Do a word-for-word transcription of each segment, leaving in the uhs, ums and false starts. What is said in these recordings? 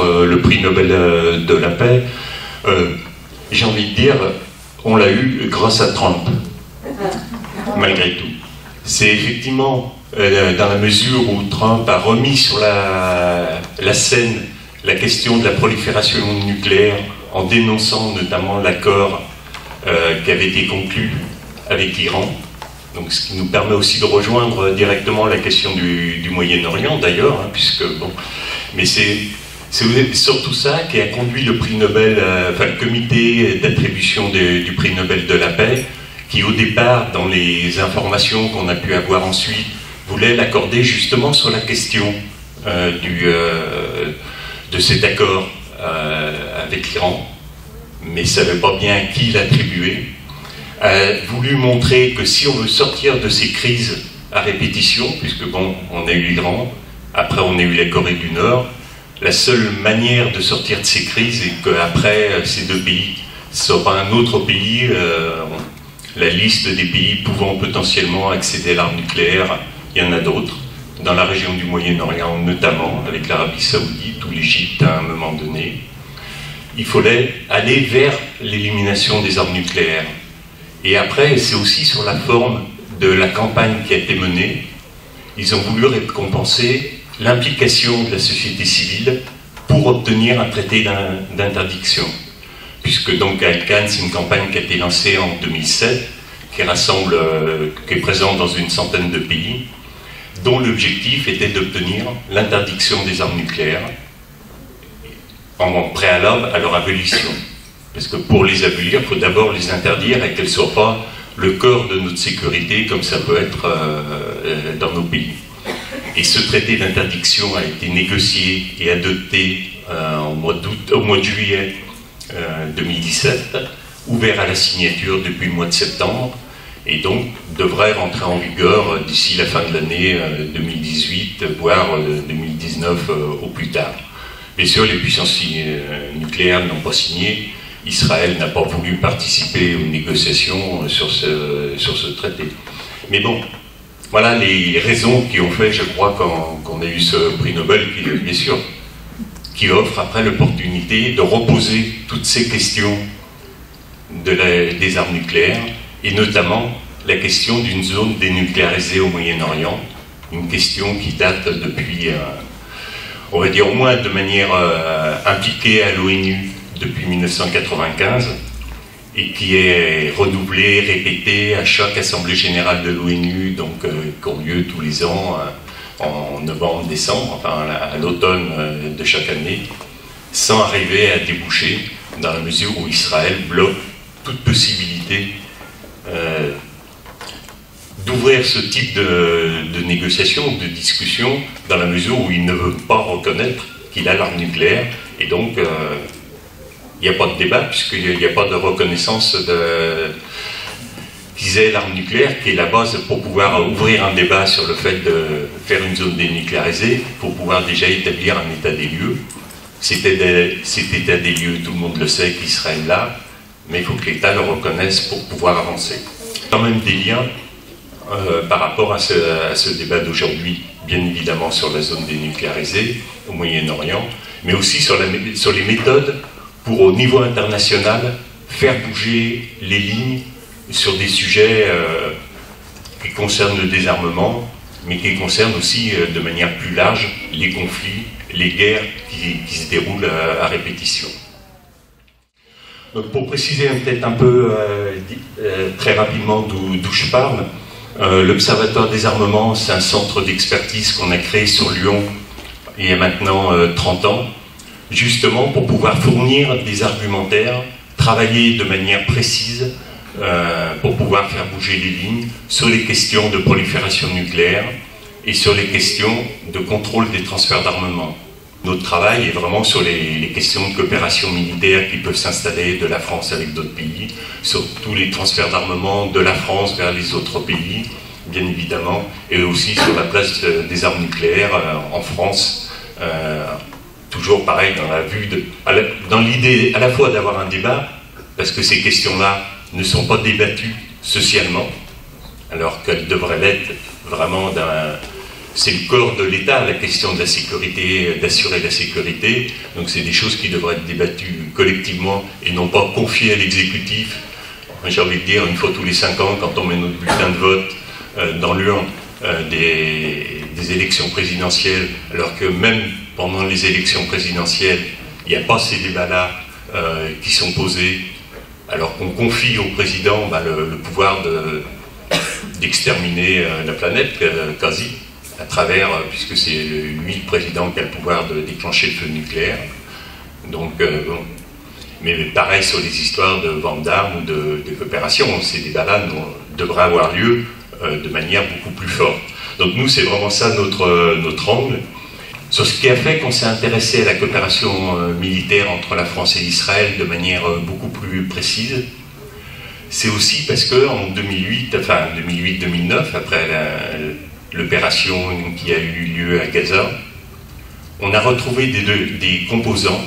pour euh, le prix Nobel euh, de la paix, euh, j'ai envie de dire, on l'a eu grâce à Trump, malgré tout. C'est effectivement euh, dans la mesure où Trump a remis sur la, la scène la question de la prolifération nucléaire en dénonçant notamment l'accord euh, qui avait été conclu avec l'Iran. Donc, ce qui nous permet aussi de rejoindre directement la question du, du Moyen-Orient, d'ailleurs, hein, puisque bon, mais c'est surtout ça qui a conduit le prix Nobel, euh, enfin le comité d'attribution du prix Nobel de la paix, qui au départ, dans les informations qu'on a pu avoir ensuite, voulait l'accorder justement sur la question euh, du, euh, de cet accord euh, avec l'Iran, mais ne savait pas bien à qui l'attribuer. A voulu montrer que si on veut sortir de ces crises à répétition, puisque bon, on a eu l'Iran, après on a eu la Corée du Nord, la seule manière de sortir de ces crises est qu'après ces deux pays sortent un autre pays, euh, la liste des pays pouvant potentiellement accéder à l'arme nucléaire, il y en a d'autres, dans la région du Moyen-Orient notamment, avec l'Arabie Saoudite ou l'Égypte à un moment donné. Il fallait aller vers l'élimination des armes nucléaires. Et après, c'est aussi sur la forme de la campagne qui a été menée. Ils ont voulu récompenser l'implication de la société civile pour obtenir un traité d'interdiction. Puisque donc à I C A N, c'est une campagne qui a été lancée en deux mille sept, qui rassemble, euh, qui est présente dans une centaine de pays, dont l'objectif était d'obtenir l'interdiction des armes nucléaires en préalable à leur abolition. Parce que pour les abolir, il faut d'abord les interdire et qu'elles ne soient pas le corps de notre sécurité, comme ça peut être euh, dans nos pays. Et ce traité d'interdiction a été négocié et adopté euh, au mois d'août, au mois de juillet euh, deux mille dix-sept, ouvert à la signature depuis le mois de septembre, et donc devrait rentrer en vigueur d'ici la fin de l'année euh, deux mille dix-huit, voire euh, deux mille dix-neuf euh, au plus tard. Bien sûr, les puissances euh, nucléaires n'ont pas signé. Israël n'a pas voulu participer aux négociations sur ce, sur ce traité. Mais bon, voilà les raisons qui ont fait, je crois, qu'on a eu ce prix Nobel, qui, bien sûr, qui offre après l'opportunité de reposer toutes ces questions de la, des armes nucléaires, et notamment la question d'une zone dénucléarisée au Moyen-Orient, une question qui date depuis, euh, on va dire au moins de manière euh, impliquée à l'ONU, depuis mille neuf cent quatre-vingt-quinze, et qui est renouvelé, répété à chaque Assemblée Générale de l'ONU, donc euh, qui ont lieu tous les ans, euh, en novembre, décembre, enfin à l'automne euh, de chaque année, sans arriver à déboucher, dans la mesure où Israël bloque toute possibilité euh, d'ouvrir ce type de, de négociation, de discussion, dans la mesure où il ne veut pas reconnaître qu'il a l'arme nucléaire, et donc... Euh, il n'y a pas de débat, puisqu'il n'y a pas de reconnaissance de, qu'ils aient l'arme nucléaire, qui est la base pour pouvoir ouvrir un débat sur le fait de faire une zone dénucléarisée, pour pouvoir déjà établir un état des lieux. Cet état des lieux, tout le monde le sait qu'Israël l'a, mais il faut que l'État le reconnaisse pour pouvoir avancer. Quand même des liens euh, par rapport à ce, à ce débat d'aujourd'hui, bien évidemment sur la zone dénucléarisée au Moyen-Orient, mais aussi sur, la, sur les méthodes pour, au niveau international, faire bouger les lignes sur des sujets euh, qui concernent le désarmement, mais qui concernent aussi, euh, de manière plus large, les conflits, les guerres qui, qui se déroulent à, à répétition. Donc, pour préciser peut-être un peu euh, euh, très rapidement d'où je parle, euh, l'Observatoire des armements, c'est un centre d'expertise qu'on a créé sur Lyon il y a maintenant euh, trente ans, justement pour pouvoir fournir des argumentaires, travailler de manière précise euh, pour pouvoir faire bouger les lignes sur les questions de prolifération nucléaire et sur les questions de contrôle des transferts d'armement. Notre travail est vraiment sur les, les questions de coopération militaire qui peuvent s'installer de la France avec d'autres pays, sur tous les transferts d'armement de la France vers les autres pays, bien évidemment, et aussi sur la place de, des armes nucléaires euh, en France, euh, toujours pareil, dans la vue de, à la, dans l'idée à la fois d'avoir un débat, parce que ces questions-là ne sont pas débattues socialement, alors qu'elles devraient l'être vraiment c'est le corps de l'État, la question de la sécurité, d'assurer la sécurité. Donc c'est des choses qui devraient être débattues collectivement et non pas confiées à l'exécutif. J'ai envie de dire, une fois tous les cinq ans, quand on met notre bulletin de vote euh, dans l'urne euh, des, des élections présidentielles, alors que même pendant les élections présidentielles, il n'y a pas ces débats-là euh, qui sont posés, alors qu'on confie au président bah, le, le pouvoir de... d'exterminer la planète, quasi, à travers, puisque c'est lui le président qui a le pouvoir de déclencher le feu nucléaire. Donc, euh, bon. Mais pareil sur les histoires de vente d'armes ou de, de coopération, ces débats-là devraient avoir lieu euh, de manière beaucoup plus forte. Donc nous, c'est vraiment ça notre, notre angle. Sur ce qui a fait qu'on s'est intéressé à la coopération euh, militaire entre la France et l'Israël de manière euh, beaucoup plus précise, c'est aussi parce qu'en deux mille huit, enfin deux mille huit deux mille neuf, après l'opération qui a eu lieu à Gaza, on a retrouvé des, deux, des composants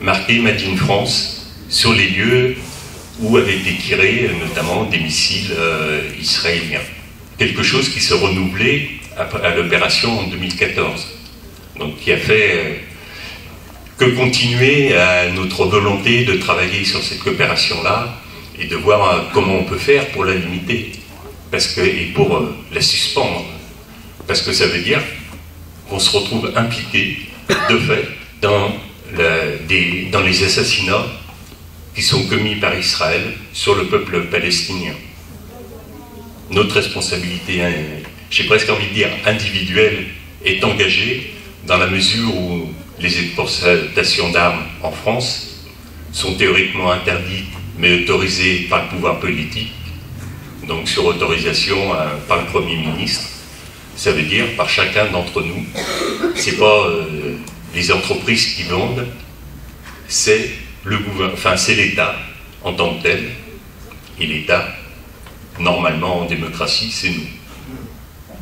marqués Made in France sur les lieux où avaient été tirés notamment des missiles euh, israéliens. Quelque chose qui se renouvelait à, à l'opération en deux mille quatorze. Donc qui a fait euh, que continuer à notre volonté de travailler sur cette coopération-là, et de voir comment on peut faire pour la limiter, parce que, et pour euh, la suspendre. Parce que ça veut dire qu'on se retrouve impliqué, de fait, dans, la, des, dans les assassinats qui sont commis par Israël sur le peuple palestinien. Notre responsabilité, j'ai presque envie de dire individuelle, est engagée dans la mesure où les exportations d'armes en France sont théoriquement interdites mais autorisé par le pouvoir politique, donc sur autorisation euh, par le Premier ministre, ça veut dire par chacun d'entre nous. C'est pas euh, les entreprises qui vendent, c'est le gouvernement, enfin c'est l'État en tant que tel, et l'État, normalement en démocratie, c'est nous.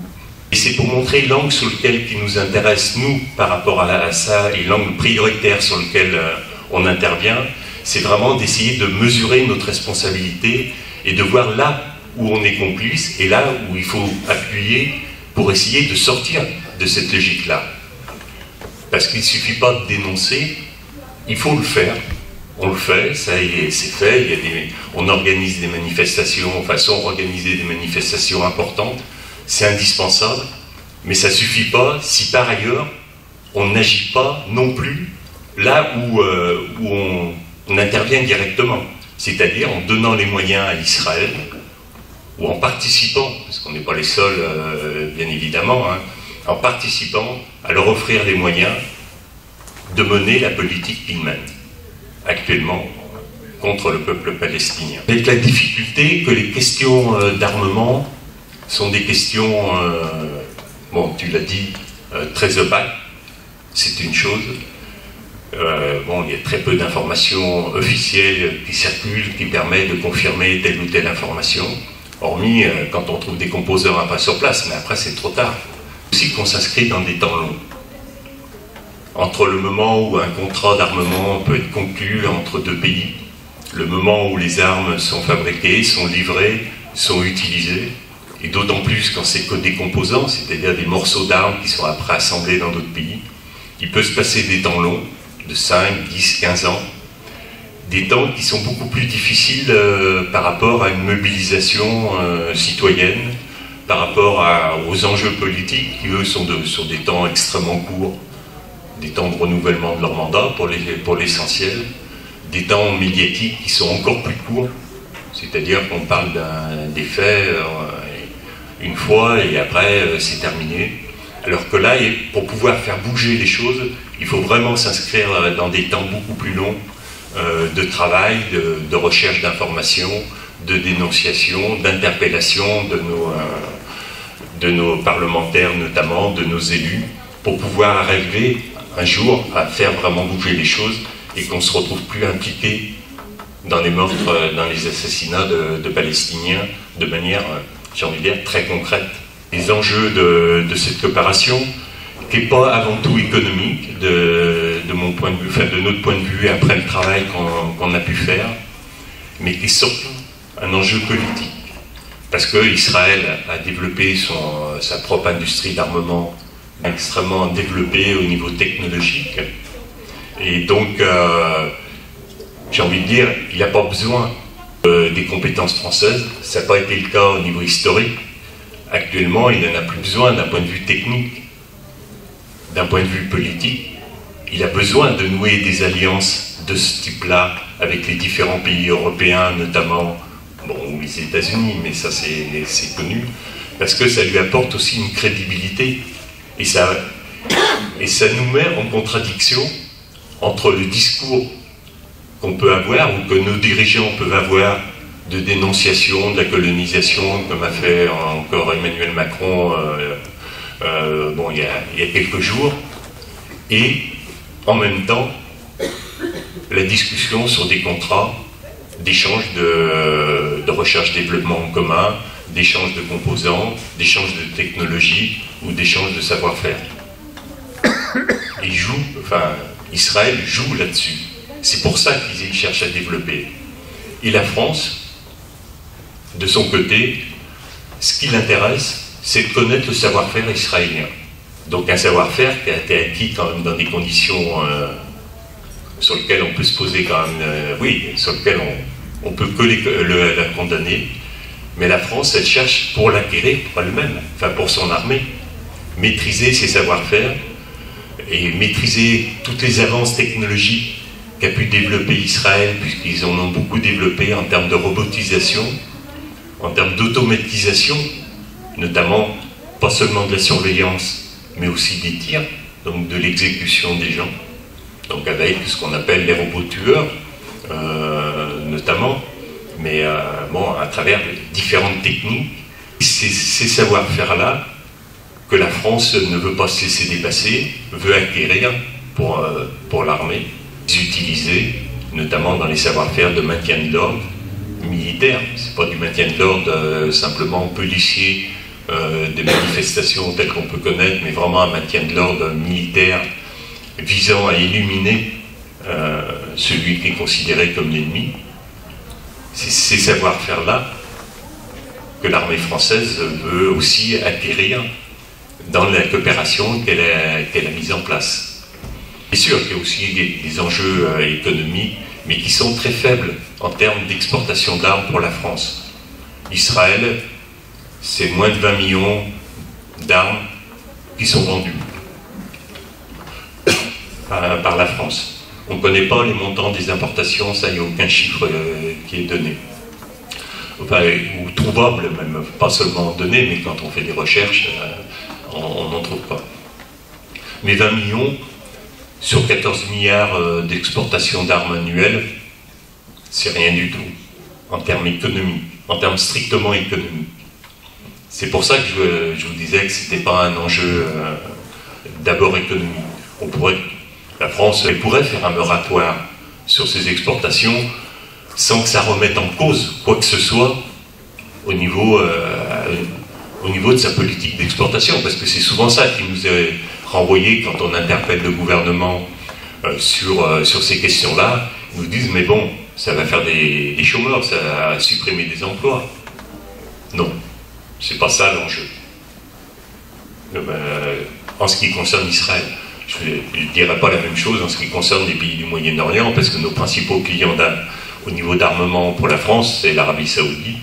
Et c'est pour montrer l'angle sur lequel qui nous intéresse, nous, par rapport à, la, à ça, et l'angle prioritaire sur lequel euh, on intervient, c'est vraiment d'essayer de mesurer notre responsabilité et de voir là où on est complice et là où il faut appuyer pour essayer de sortir de cette logique-là. Parce qu'il ne suffit pas de dénoncer, il faut le faire. On le fait, ça c'est fait, il y a des, on organise des manifestations, enfin, on organise des manifestations importantes, c'est indispensable, mais ça ne suffit pas si par ailleurs on n'agit pas non plus là où, euh, où on... On intervient directement, c'est-à-dire en donnant les moyens à Israël, ou en participant, parce qu'on n'est pas les seuls, euh, bien évidemment, hein, en participant à leur offrir les moyens de mener la politique qu'ils mènent, actuellement, contre le peuple palestinien. Avec la difficulté que les questions euh, d'armement sont des questions, euh, bon, tu l'as dit, euh, très opaques, c'est une chose. Euh, bon, il y a très peu d'informations officielles qui circulent, qui permettent de confirmer telle ou telle information, hormis euh, quand on trouve des composants après sur place, mais après c'est trop tard. Aussi qu'on s'inscrit dans des temps longs. Entre le moment où un contrat d'armement peut être conclu entre deux pays, le moment où les armes sont fabriquées, sont livrées, sont utilisées, et d'autant plus quand c'est que des composants, c'est-à-dire des morceaux d'armes qui sont après assemblés dans d'autres pays, il peut se passer des temps longs, de cinq, dix, quinze ans, des temps qui sont beaucoup plus difficiles euh, par rapport à une mobilisation euh, citoyenne, par rapport à, aux enjeux politiques qui, eux, sont de, sur des temps extrêmement courts, des temps de renouvellement de leur mandat pour les, pour l'essentiel, des temps médiatiques qui sont encore plus courts, c'est-à-dire qu'on parle des faits euh, une fois et après euh, c'est terminé. Alors que là, pour pouvoir faire bouger les choses, il faut vraiment s'inscrire dans des temps beaucoup plus longs euh, de travail, de, de recherche d'informations, de dénonciation, d'interpellation de, euh, de nos parlementaires notamment, de nos élus, pour pouvoir arriver un jour à faire vraiment bouger les choses et qu'on ne se retrouve plus impliqué dans les meurtres, dans les assassinats de, de Palestiniens de manière, j'ai envie de dire, très concrète. Les enjeux de, de cette coopération, qui n'est pas avant tout économique, de, de mon point de vue, enfin de notre point de vue après le travail qu'on qu'on a pu faire, mais qui est surtout un enjeu politique. parce qu'Israël a développé son, sa propre industrie d'armement extrêmement développée au niveau technologique. Et donc, euh, j'ai envie de dire, il n'y a pas besoin euh, des compétences françaises. Ça n'a pas été le cas au niveau historique. Actuellement, il n'en a plus besoin d'un point de vue technique, d'un point de vue politique. Il a besoin de nouer des alliances de ce type-là avec les différents pays européens, notamment bon, ou les États-Unis, mais ça c'est connu, parce que ça lui apporte aussi une crédibilité. Et ça, et ça nous met en contradiction entre le discours qu'on peut avoir, ou que nos dirigeants peuvent avoir, de dénonciation, de la colonisation, comme a fait encore Emmanuel Macron euh, euh, bon, il y a, il y a quelques jours, et en même temps, la discussion sur des contrats d'échanges de, de recherche-développement en commun, d'échanges de composants, d'échanges de technologies ou d'échanges de savoir-faire. Enfin, Israël joue là-dessus. C'est pour ça qu'ils cherchent à développer. Et la France, de son côté, ce qui l'intéresse, c'est de connaître le savoir-faire israélien. Donc un savoir-faire qui a été acquis quand même dans des conditions euh, sur lesquelles on peut se poser quand même, euh, oui, sur lesquelles on, on peut que les, le, la condamner. Mais la France, elle cherche pour l'acquérir pour elle-même, enfin pour son armée, maîtriser ses savoir-faire et maîtriser toutes les avances technologiques qu'a pu développer Israël, puisqu'ils en ont beaucoup développé en termes de robotisation, en termes d'automatisation, notamment pas seulement de la surveillance, mais aussi des tirs, donc de l'exécution des gens, donc avec ce qu'on appelle les robots tueurs, euh, notamment, mais euh, bon, à travers différentes techniques. C'est ces savoir-faire-là que la France ne veut pas se laisser dépasser, veut acquérir pour, euh, pour l'armée, les utiliser, notamment dans les savoir-faire de maintien de l'ordre militaire. C'est pas du maintien de l'ordre euh, simplement policier, Euh, des manifestations telles qu'on peut connaître, mais vraiment un maintien de l'ordre militaire visant à éliminer euh, celui qui est considéré comme l'ennemi. C'est ces savoir-faire-là que l'armée française veut aussi acquérir dans la coopération qu'elle a, qu'elle a mise en place. Bien sûr qu'il y a aussi des, des enjeux euh, économiques, mais qui sont très faibles en termes d'exportation d'armes pour la France. Israël, c'est moins de vingt millions d'armes qui sont vendues par, par la France. On ne connaît pas les montants des importations, ça, il n'y a aucun chiffre euh, qui est donné. Enfin, ou trouvable, même, pas seulement donné, mais quand on fait des recherches, euh, on n'en trouve pas. Mais vingt millions sur quatorze milliards euh, d'exportations d'armes annuelles, c'est rien du tout, en termes économiques, en termes strictement économiques. C'est pour ça que je, je vous disais que ce n'était pas un enjeu euh, d'abord économique. On pourrait, la France elle pourrait faire un moratoire sur ses exportations sans que ça remette en cause quoi que ce soit au niveau, euh, au niveau de sa politique d'exportation. Parce que c'est souvent ça qui nous est renvoyé quand on interpelle le gouvernement euh, sur, euh, sur ces questions-là. Ils nous disent « mais bon, ça va faire des, des chômeurs, ça va supprimer des emplois ». Non. C'est pas ça l'enjeu. Euh, en ce qui concerne Israël, je ne dirais pas la même chose en ce qui concerne les pays du Moyen-Orient, parce que nos principaux clients au niveau d'armement pour la France, c'est l'Arabie Saoudite,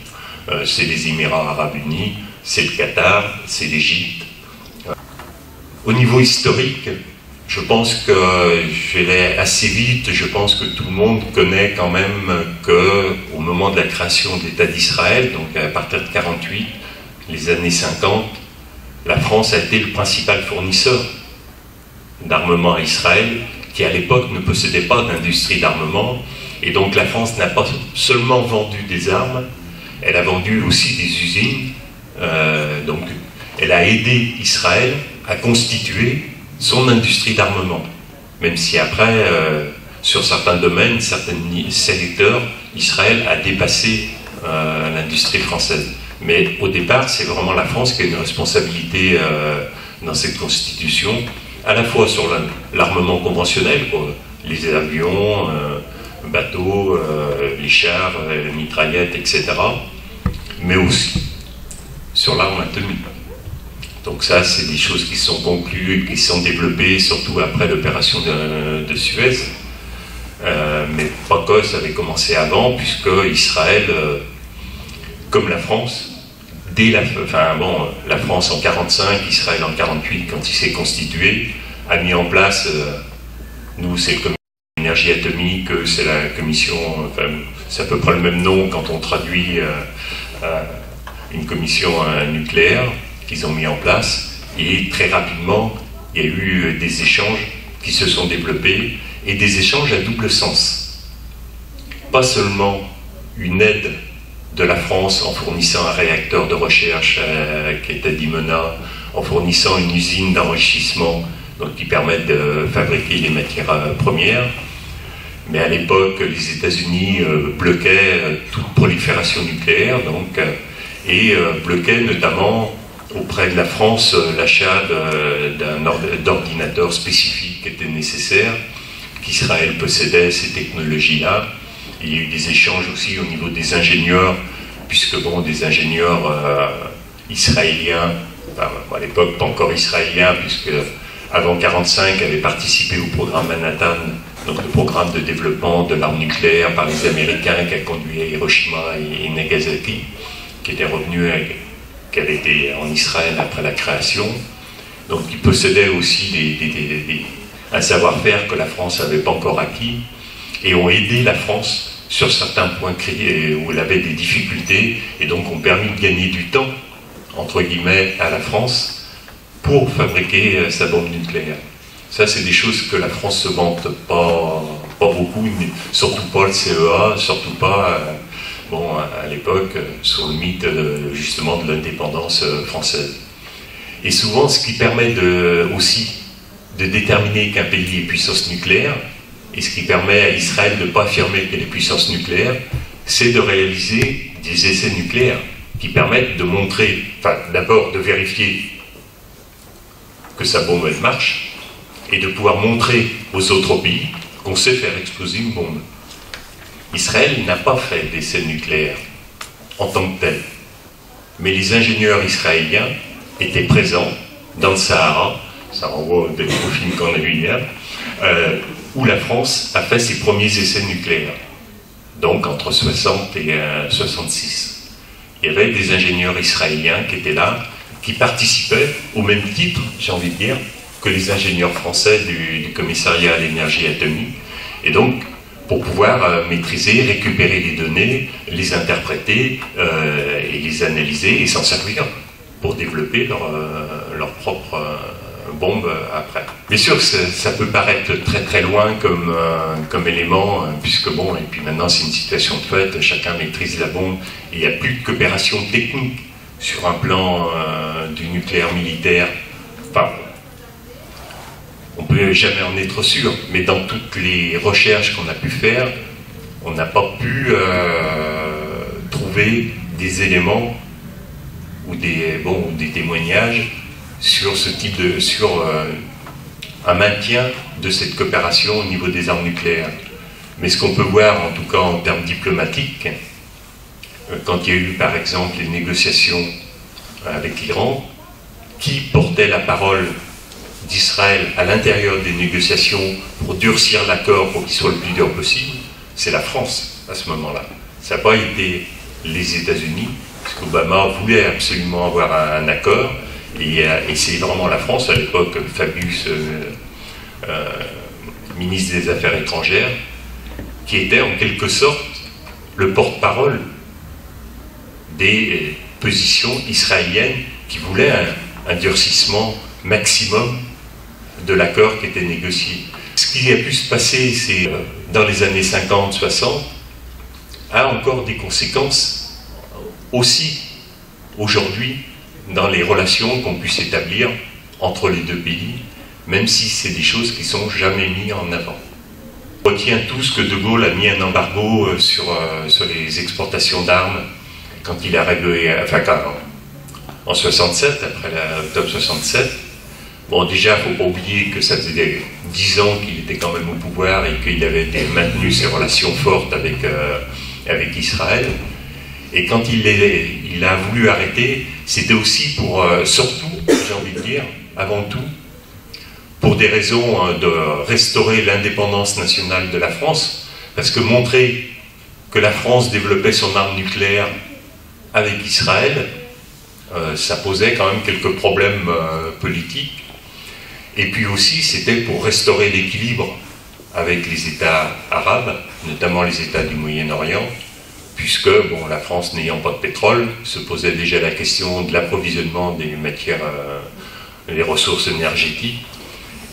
euh, c'est les Émirats Arabes Unis, c'est le Qatar, c'est l'Égypte. Au niveau historique, je pense que je vais assez vite, je pense que tout le monde connaît quand même qu'au moment de la création de l'État d'Israël, donc à partir de mille neuf cent quarante-huit, les années cinquante, la France a été le principal fournisseur d'armement à Israël, qui à l'époque ne possédait pas d'industrie d'armement, et donc la France n'a pas seulement vendu des armes, elle a vendu aussi des usines, euh, donc elle a aidé Israël à constituer son industrie d'armement, même si après, euh, sur certains domaines, certains secteurs, Israël a dépassé euh, l'industrie française. Mais au départ, c'est vraiment la France qui a une responsabilité euh, dans cette constitution, à la fois sur l'armement conventionnel, quoi, les avions, euh, bateaux, euh, les chars, euh, mitraillettes, et cetera, mais aussi sur l'arme à deux mille. Donc ça, c'est des choses qui sont conclues, qui sont développées, surtout après l'opération de, de Suez. Euh, mais PROCOS avait commencé avant, puisque Israël, euh, comme la France, dès la, enfin, bon, la France en mille neuf cent quarante-cinq, Israël en mille neuf cent quarante-huit, quand il s'est constitué, a mis en place, euh, nous c'est le comité de l'énergie atomique, c'est la commission, enfin, c'est à peu près le même nom quand on traduit euh, euh, une commission euh, nucléaire qu'ils ont mis en place, et très rapidement, il y a eu des échanges qui se sont développés, et des échanges à double sens. Pas seulement une aide de la France en fournissant un réacteur de recherche euh, qui est à Dimona, en fournissant une usine d'enrichissement donc qui permettent de fabriquer les matières premières. Mais à l'époque, les États-Unis euh, bloquaient euh, toute prolifération nucléaire, donc, euh, et euh, bloquaient notamment auprès de la France euh, l'achat d'ordinateurs spécifiques qui étaient nécessaires, qu'Israël possédait ces technologies-là. Il y a eu des échanges aussi au niveau des ingénieurs, puisque bon, des ingénieurs euh, israéliens, enfin, à l'époque pas encore israéliens, puisque avant mille neuf cent quarante-cinq avaient participé au programme Manhattan, donc le programme de développement de l'arme nucléaire par les Américains qui a conduit à Hiroshima et Nagasaki, qui était revenu, qui avait été en Israël après la création. Donc ils possédaient aussi des, des, des, des, un savoir-faire que la France n'avait pas encore acquis, et ont aidé la France sur certains points où elle avait des difficultés, et donc ont permis de gagner du temps, entre guillemets, à la France pour fabriquer sa bombe nucléaire. Ça, c'est des choses que la France se vante pas, pas beaucoup, surtout pas le C E A, surtout pas, euh, bon, à l'époque, sur le mythe, de, justement, de l'indépendance française. Et souvent, ce qui permet de, aussi de déterminer qu'un pays est puissance nucléaire, et ce qui permet à Israël de ne pas affirmer qu'elle est puissance nucléaire, c'est de réaliser des essais nucléaires qui permettent de montrer, enfin d'abord de vérifier que sa bombe elle marche, et de pouvoir montrer aux autres pays qu'on sait faire exploser une bombe. Israël n'a pas fait d'essais nucléaires en tant que tel, mais les ingénieurs israéliens étaient présents dans le Sahara, ça renvoie au film qu'on a vu hier, euh, où la France a fait ses premiers essais nucléaires, donc entre soixante et euh, soixante-six. Il y avait des ingénieurs israéliens qui étaient là, qui participaient au même titre, j'ai envie de dire, que les ingénieurs français du, du commissariat à l'énergie atomique, et donc pour pouvoir euh, maîtriser, récupérer les données, les interpréter euh, et les analyser et s'en servir pour développer leur, euh, leur propre... Euh, bombe après. Bien sûr, ça, ça peut paraître très très loin comme, euh, comme élément, puisque bon, et puis maintenant c'est une situation de fait, chacun maîtrise la bombe, et il n'y a plus de coopération technique sur un plan euh, du nucléaire militaire. Enfin, on ne peut jamais en être sûr, mais dans toutes les recherches qu'on a pu faire, on n'a pas pu euh, trouver des éléments ou des, bon, des témoignages sur ce type de, sur euh, un maintien de cette coopération au niveau des armes nucléaires. Mais ce qu'on peut voir, en tout cas en termes diplomatiques, euh, quand il y a eu par exemple les négociations avec l'Iran, qui portait la parole d'Israël à l'intérieur des négociations pour durcir l'accord pour qu'il soit le plus dur possible, c'est la France à ce moment-là. Ça n'a pas été les États-Unis, parce qu'Obama voulait absolument avoir un, un accord. Et, et c'est vraiment la France, à l'époque, Fabius, euh, euh, ministre des Affaires étrangères, qui était en quelque sorte le porte-parole des positions israéliennes qui voulaient un, un durcissement maximum de l'accord qui était négocié. Ce qui a pu se passer, c'est euh, dans les années cinquante soixante, a encore des conséquences aussi aujourd'hui dans les relations qu'on puisse établir entre les deux pays, même si c'est des choses qui ne sont jamais mises en avant. On retient tous que De Gaulle a mis un embargo sur, euh, sur les exportations d'armes quand il a réglé, enfin quand, en soixante-sept, après l'octobre soixante-sept. Bon, déjà, il ne faut pas oublier que ça faisait dix ans qu'il était quand même au pouvoir et qu'il avait maintenu ses relations fortes avec, euh, avec Israël. Et quand il, les, il a voulu arrêter, c'était aussi pour, euh, surtout, j'ai envie de dire, avant tout, pour des raisons euh, de restaurer l'indépendance nationale de la France, parce que montrer que la France développait son arme nucléaire avec Israël, euh, ça posait quand même quelques problèmes euh, politiques. Et puis aussi, c'était pour restaurer l'équilibre avec les États arabes, notamment les États du Moyen-Orient, puisque bon, la France, n'ayant pas de pétrole, se posait déjà la question de l'approvisionnement des matières, euh, les ressources énergétiques.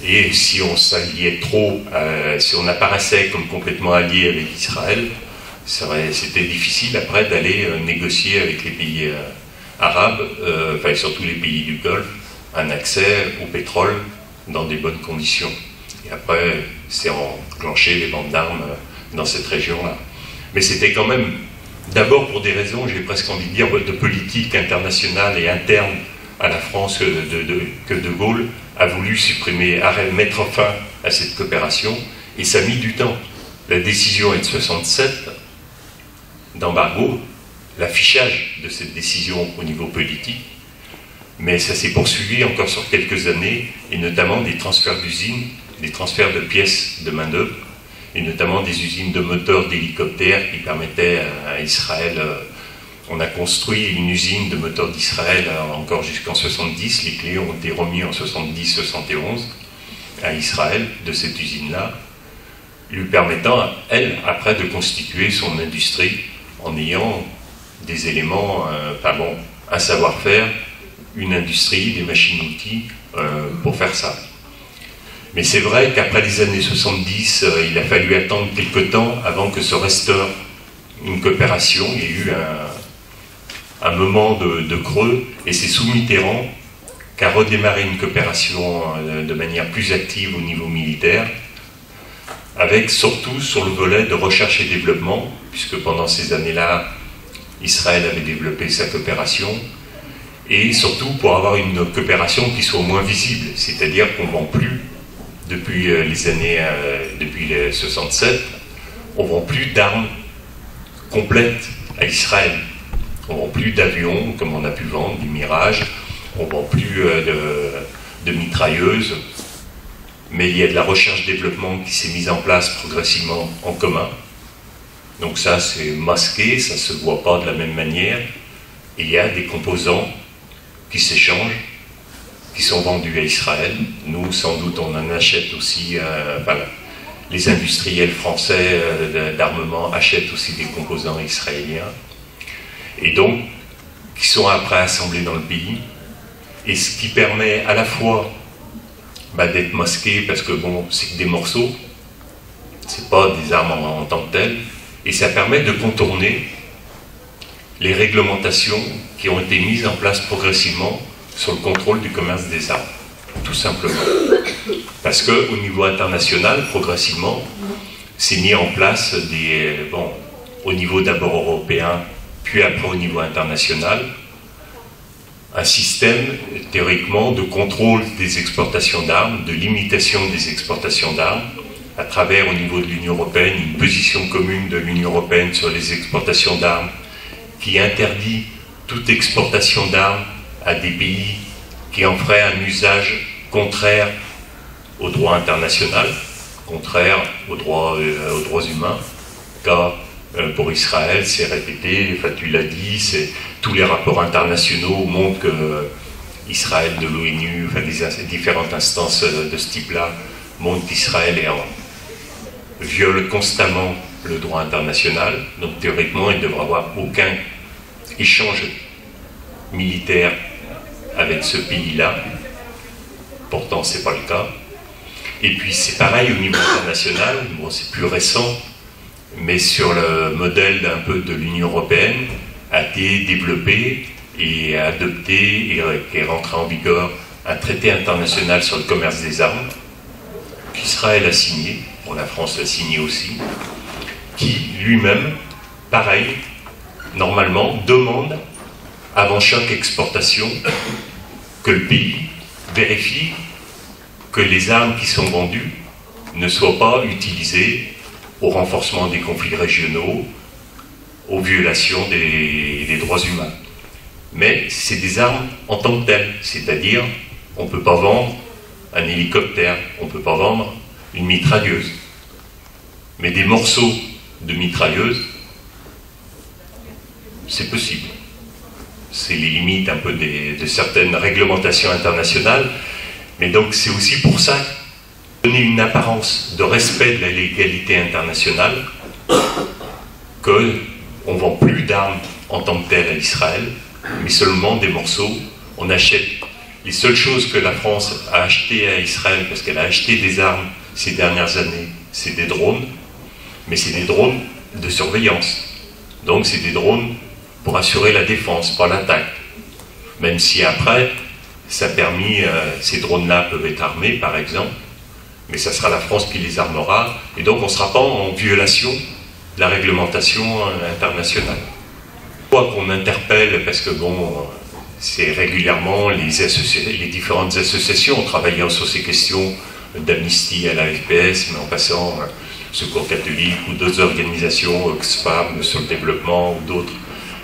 Et si on s'alliait trop, euh, si on apparaissait comme complètement allié avec Israël, c'était difficile après d'aller euh, négocier avec les pays euh, arabes, euh, enfin surtout les pays du Golfe, un accès au pétrole dans des bonnes conditions. Et après, c'est enclenché les ventes d'armes dans cette région-là. Mais c'était quand même, d'abord pour des raisons, j'ai presque envie de dire, de politique internationale et interne à la France que de, de, que de Gaulle a voulu supprimer, à mettre fin à cette coopération, et ça a mis du temps. La décision est de soixante-sept, d'embargo, l'affichage de cette décision au niveau politique, mais ça s'est poursuivi encore sur quelques années, et notamment des transferts d'usines, des transferts de pièces de main-d'œuvre, et notamment des usines de moteurs d'hélicoptères qui permettaient à Israël... On a construit une usine de moteurs d'Israël encore jusqu'en soixante-dix, les clés ont été remises en soixante-dix soixante et onze à Israël, de cette usine-là, lui permettant, elle, après, de constituer son industrie en ayant des éléments, euh, enfin bon, un savoir-faire, une industrie, des machines-outils euh, pour faire ça. Mais c'est vrai qu'après les années soixante-dix, euh, il a fallu attendre quelques temps avant que se restaure une coopération. Il y a eu un, un moment de, de creux, et c'est sous Mitterrand qu'a redémarré une coopération euh, de manière plus active au niveau militaire, avec surtout sur le volet de recherche et développement, puisque pendant ces années-là, Israël avait développé sa coopération, et surtout pour avoir une coopération qui soit moins visible, c'est-à-dire qu'on ne vend plus depuis les années, euh, depuis les soixante-sept, on ne vend plus d'armes complètes à Israël. On ne vend plus d'avions, comme on a pu vendre, du Mirage, on ne vend plus euh, de, de mitrailleuses, mais il y a de la recherche-développement qui s'est mise en place progressivement en commun. Donc ça, c'est masqué, ça ne se voit pas de la même manière, et il y a des composants qui s'échangent, qui sont vendus à Israël. Nous, sans doute, on en achète aussi... Euh, enfin, les industriels français euh, d'armement achètent aussi des composants israéliens, et donc, qui sont après assemblés dans le pays, et ce qui permet à la fois bah, d'être masqué, parce que bon, c'est que des morceaux, c'est pas des armes en, en tant que telles, et ça permet de contourner les réglementations qui ont été mises en place progressivement sur le contrôle du commerce des armes, tout simplement. Parce qu'au niveau international, progressivement, s'est mis en place des... Bon, au niveau d'abord européen, puis après au niveau international, un système, théoriquement, de contrôle des exportations d'armes, de limitation des exportations d'armes, à travers, au niveau de l'Union européenne, une position commune de l'Union européenne sur les exportations d'armes, qui interdit toute exportation d'armes à des pays qui en ferait un usage contraire au droit international, contraire aux droits, euh, aux droits humains, car euh, pour Israël, c'est répété, enfin, tu l'as dit, tous les rapports internationaux montrent que euh, Israël de l'ONU, enfin, des différentes instances euh, de ce type-là, montrent qu'Israël est en, viole constamment le droit international, donc théoriquement, il ne devrait avoir aucun échange militaire avec ce pays-là, pourtant c'est pas le cas. Et puis c'est pareil au niveau international, bon, c'est plus récent, mais sur le modèle un peu de l'Union européenne, a été développé et adopté et est rentré en vigueur un traité international sur le commerce des armes, qu'Israël a signé, bon, la France l'a signé aussi, qui lui-même, pareil, normalement, demande avant chaque exportation, que le pays vérifie que les armes qui sont vendues ne soient pas utilisées au renforcement des conflits régionaux, aux violations des, des droits humains. Mais c'est des armes en tant que telles, c'est-à-dire on ne peut pas vendre un hélicoptère, on ne peut pas vendre une mitrailleuse. Mais des morceaux de mitrailleuse, c'est possible. C'est les limites un peu des, de certaines réglementations internationales. Mais donc c'est aussi pour ça que donner une apparence de respect de la légalité internationale qu'on ne vend plus d'armes en tant que telles à Israël, mais seulement des morceaux. On achète les seules choses que la France a achetées à Israël, parce qu'elle a acheté des armes ces dernières années, c'est des drones, mais c'est des drones de surveillance. Donc c'est des drones pour assurer la défense, pas l'attaque. Même si après, ça a permis, euh, ces drones-là peuvent être armés par exemple, mais ça sera la France qui les armera, et donc on ne sera pas en violation de la réglementation internationale. Quoi qu'on interpelle, parce que bon, c'est régulièrement les, associ les différentes associations ont travaillé sur ces questions d'amnistie à la A F P S, mais en passant euh, Secours catholique ou d'autres organisations, Oxfam, sur le développement ou d'autres,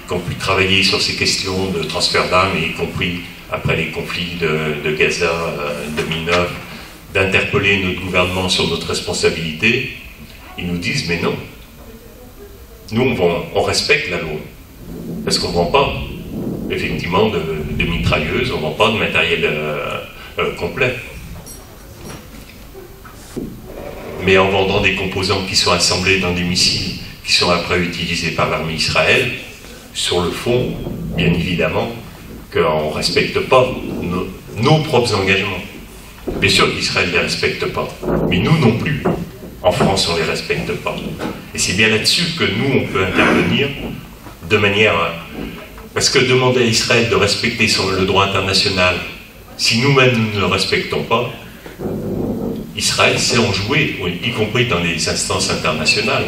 qui ont pu travailler sur ces questions de transfert d'armes, y compris après les conflits de, de Gaza euh, deux mille neuf, d'interpeller notre gouvernement sur notre responsabilité. Ils nous disent mais non. Nous, on, vend, on respecte la loi, parce qu'on ne vend pas, effectivement, de, de mitrailleuses, on ne vend pas de matériel euh, euh, complet. Mais en vendant des composants qui sont assemblés dans des missiles, qui sont après utilisés par l'armée israélienne, sur le fond, bien évidemment, qu'on ne respecte pas nos, nos propres engagements. Bien sûr qu'Israël ne les respecte pas, mais nous non plus. En France, on ne les respecte pas. Et c'est bien là-dessus que nous, on peut intervenir de manière... Parce que demander à Israël de respecter son, le droit international, si nous-mêmes nous ne le respectons pas, Israël s'est enjoué, y compris dans les instances internationales,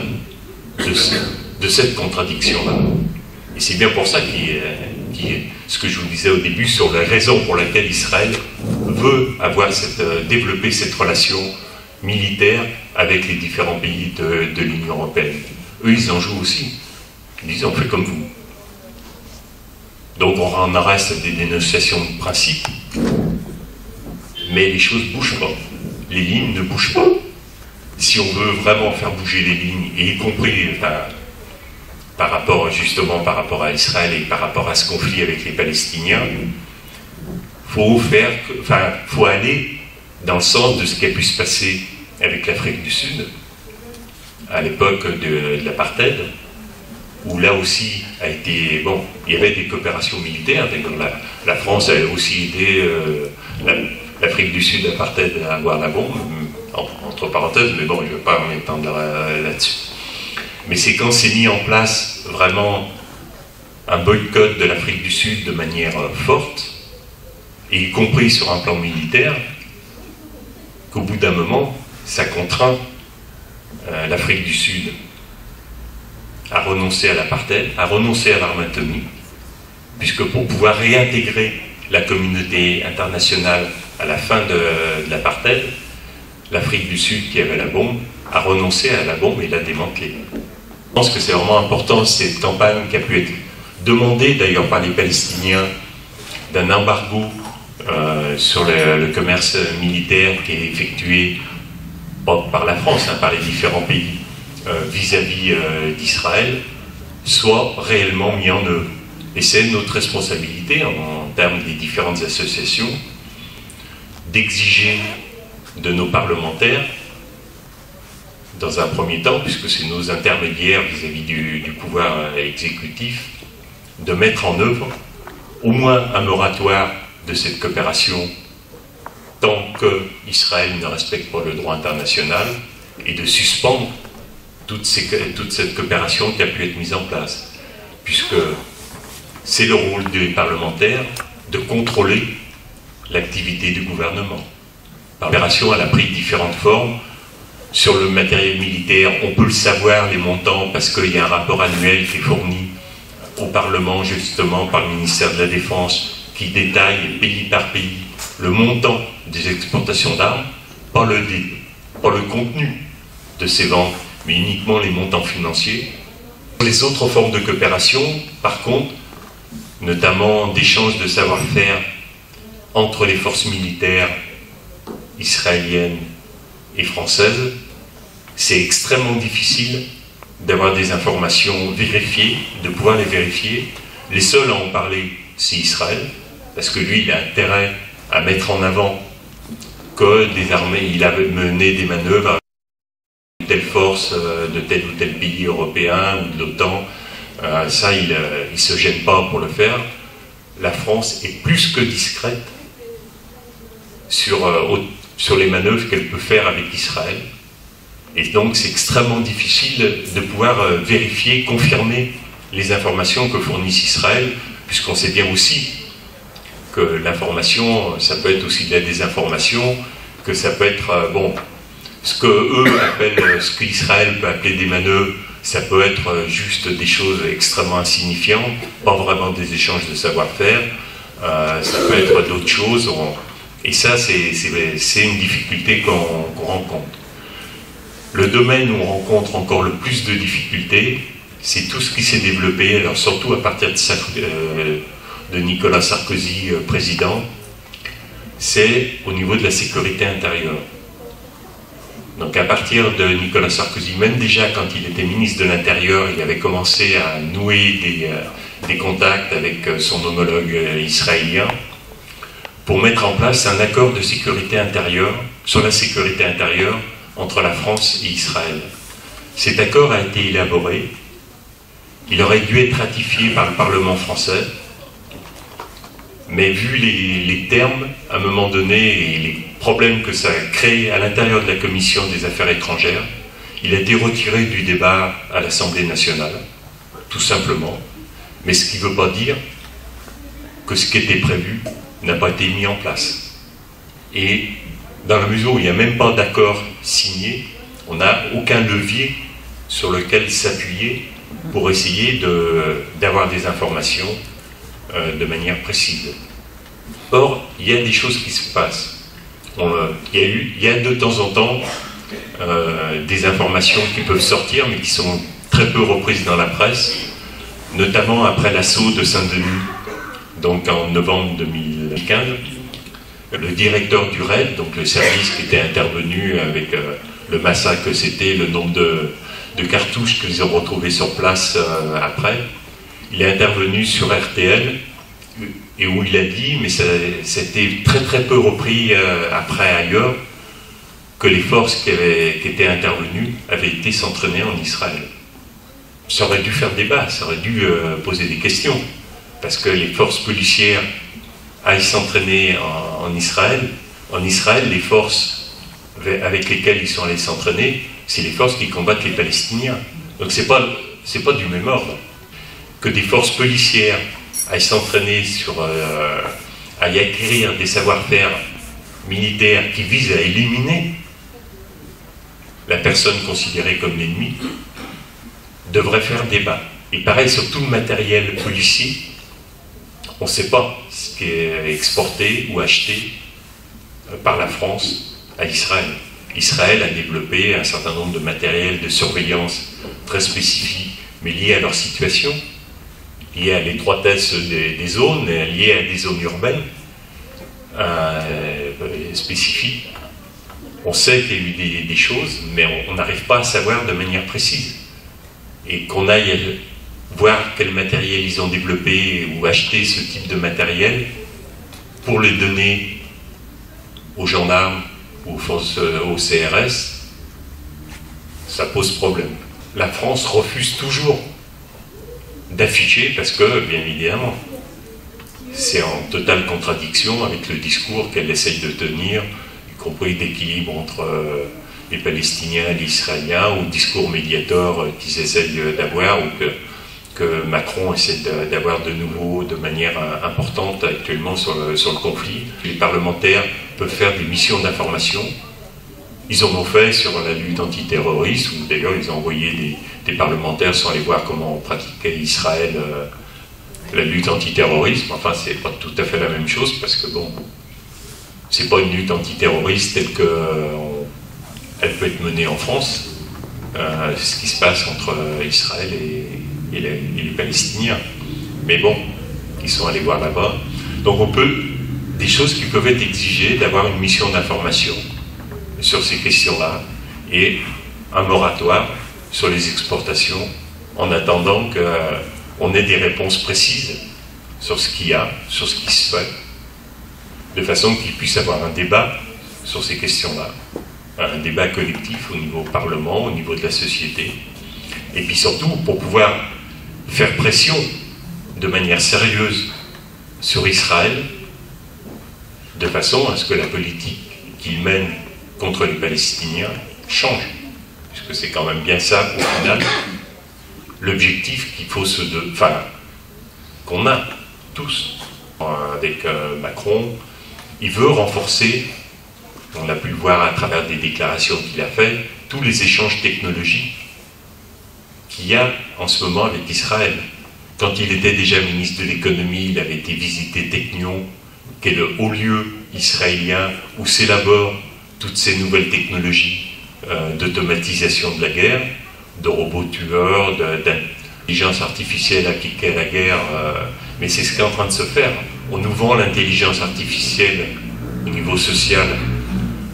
de, ce, de cette contradiction-là. Et c'est bien pour ça que qu ce que je vous disais au début sur la raison pour laquelle Israël veut avoir cette, développer cette relation militaire avec les différents pays de, de l'Union européenne. Eux, ils en jouent aussi. Ils disent, on fait comme vous. Donc on en reste à des dénonciations de principe, mais les choses ne bougent pas. Les lignes ne bougent pas. Si on veut vraiment faire bouger les lignes, et y compris par, par rapport justement par rapport à Israël et par rapport à ce conflit avec les Palestiniens, faut faire, enfin, faut aller dans le sens de ce qui a pu se passer avec l'Afrique du Sud à l'époque de, de l'apartheid, où là aussi a été bon, il y avait des coopérations militaires. La, la France a aussi aidé euh, la, l'Afrique du Sud appartient à avoir la bombe, entre parenthèses, mais bon, je ne vais pas m'étendre là-dessus. Mais c'est quand s'est mis en place vraiment un boycott de l'Afrique du Sud de manière forte, et y compris sur un plan militaire, qu'au bout d'un moment, ça contraint l'Afrique du Sud à renoncer à l'apartheid, à renoncer à l'arme atomique, puisque pour pouvoir réintégrer la communauté internationale à la fin de, de l'apartheid, l'Afrique du Sud qui avait la bombe a renoncé à la bombe et l'a démantelée. Je pense que c'est vraiment important cette campagne qui a pu être demandée d'ailleurs par les Palestiniens d'un embargo euh, sur le, le commerce militaire qui est effectué pas par la France, hein, par les différents pays vis-à-vis euh, -vis, euh, d'Israël, soit réellement mis en œuvre. Et c'est notre responsabilité, en, en termes des différentes associations, d'exiger de nos parlementaires, dans un premier temps, puisque c'est nos intermédiaires vis-à-vis du, du pouvoir exécutif, de mettre en œuvre au moins un moratoire de cette coopération tant qu'Israël ne respecte pas le droit international, et de suspendre toute, ces, toute cette coopération qui a pu être mise en place, puisque c'est le rôle des parlementaires de contrôler l'activité du gouvernement. L'opération, elle a pris différentes formes. Sur le matériel militaire, on peut le savoir, les montants, parce qu'il y a un rapport annuel qui est fourni au Parlement, justement, par le ministère de la Défense, qui détaille, pays par pays, le montant des exportations d'armes, pas le, pas le contenu de ces ventes, mais uniquement les montants financiers. Les autres formes de coopération, par contre, notamment d'échanges de savoir-faire entre les forces militaires israéliennes et françaises, c'est extrêmement difficile d'avoir des informations vérifiées, de pouvoir les vérifier. Les seuls à en parler, c'est Israël, parce que lui, il a intérêt à mettre en avant que des armées, il a mené des manœuvres avec telle force de tel ou tel pays européen ou de l'OTAN. Ça, il ne se gêne pas pour le faire. La France est plus que discrète sur, sur les manœuvres qu'elle peut faire avec Israël. Et donc, c'est extrêmement difficile de pouvoir vérifier, confirmer les informations que fournissent Israël, puisqu'on sait bien aussi que l'information, ça peut être aussi de la désinformation, que ça peut être, bon, ce que eux appellent, ce qu'Israël peut appeler des manœuvres, ça peut être juste des choses extrêmement insignifiantes, pas vraiment des échanges de savoir-faire, euh, ça peut être d'autres choses, on, et ça, c'est une difficulté qu'on qu'on rencontre. Le domaine où on rencontre encore le plus de difficultés, c'est tout ce qui s'est développé, alors surtout à partir de, euh, de Nicolas Sarkozy, euh, président, c'est au niveau de la sécurité intérieure. Donc à partir de Nicolas Sarkozy, même déjà quand il était ministre de l'Intérieur, il avait commencé à nouer des, euh, des contacts avec euh, son homologue euh, israélien pour mettre en place un accord de sécurité intérieure, sur la sécurité intérieure, entre la France et Israël. Cet accord a été élaboré, il aurait dû être ratifié par le Parlement français, mais vu les, les termes, à un moment donné, et les problèmes que ça a créé à l'intérieur de la Commission des affaires étrangères, il a été retiré du débat à l'Assemblée nationale, tout simplement. Mais ce qui ne veut pas dire que ce qui était prévu n'a pas été mis en place. Et dans la mesure où il n'y a même pas d'accord signé, on n'a aucun levier sur lequel s'appuyer pour essayer d'avoir de, des informations euh, de manière précise. Or, il y a des choses qui se passent. On, euh, il, y a eu, il y a de temps en temps euh, des informations qui peuvent sortir, mais qui sont très peu reprises dans la presse, notamment après l'assaut de Saint-Denis, donc en novembre deux mille quinze. Le directeur du RAID, donc le service qui était intervenu avec euh, le massacre que c'était, le nombre de, de cartouches qu'ils ont retrouvées sur place euh, après, il est intervenu sur R T L et où il a dit, mais c'était très très peu repris euh, après ailleurs, que les forces qui, avaient, qui étaient intervenues avaient été s'entraîner en Israël. Ça aurait dû faire débat, ça aurait dû euh, poser des questions, parce que les forces policières aillent s'entraîner en, en Israël. En Israël, les forces avec lesquelles ils sont allés s'entraîner, c'est les forces qui combattent les Palestiniens. Donc c'est pas, c'est pas du même ordre. Que des forces policières aillent s'entraîner sur, euh, à y acquérir des savoir-faire militaires qui visent à éliminer la personne considérée comme l'ennemi, devrait faire débat. Et pareil sur tout le matériel policier, on ne sait pas ce qui est exporté ou acheté par la France à Israël. Israël a développé un certain nombre de matériels de surveillance très spécifiques, mais liés à leur situation, liés à l'étroitesse des, des zones, liés à des zones urbaines euh, spécifiques. On sait qu'il y a eu des, des choses, mais on n'arrive pas à savoir de manière précise. Et qu'on aille voir quel matériel ils ont développé ou acheté ce type de matériel pour le donner aux gendarmes ou aux forces, aux C R S, ça pose problème. La France refuse toujours d'afficher parce que, bien évidemment, c'est en totale contradiction avec le discours qu'elle essaye de tenir, y compris d'équilibre entre les Palestiniens et les Israéliens, ou le discours médiateur qu'ils essayent d'avoir, ou que que Macron essaie d'avoir de nouveau de manière importante actuellement sur le, sur le conflit. Les parlementaires peuvent faire des missions d'information. Ils en ont fait sur la lutte antiterroriste, où d'ailleurs ils ont envoyé des, des parlementaires sans aller voir comment on pratiquait Israël euh, la lutte antiterroriste. Enfin, c'est pas tout à fait la même chose, parce que bon, c'est pas une lutte antiterroriste telle qu'elle euh, peut être menée en France, euh, ce qui se passe entre Israël et et les, et les Palestiniens. Mais bon, ils sont allés voir là-bas. Donc on peut, des choses qui peuvent être exigées, d'avoir une mission d'information sur ces questions-là et un moratoire sur les exportations en attendant qu'on ait des réponses précises sur ce qu'il y a, sur ce qui se fait, de façon qu'il puisse avoir un débat sur ces questions-là, un débat collectif au niveau du Parlement, au niveau de la société, et puis surtout pour pouvoir faire pression de manière sérieuse sur Israël, de façon à ce que la politique qu'il mène contre les Palestiniens change, puisque c'est quand même bien ça, au final, l'objectif qu'il faut se... De... Enfin, qu'on a tous. Avec euh, Macron, il veut renforcer, on a pu le voir à travers des déclarations qu'il a faites, tous les échanges technologiques qu'il y a en ce moment avec Israël. Quand il était déjà ministre de l'économie, il avait été visiter Technion, qui est le haut lieu israélien où s'élaborent toutes ces nouvelles technologies euh, d'automatisation de la guerre, de robots tueurs, d'intelligence artificielle appliquée à la guerre. Euh, mais c'est ce qui est en train de se faire. On nous vend l'intelligence artificielle au niveau social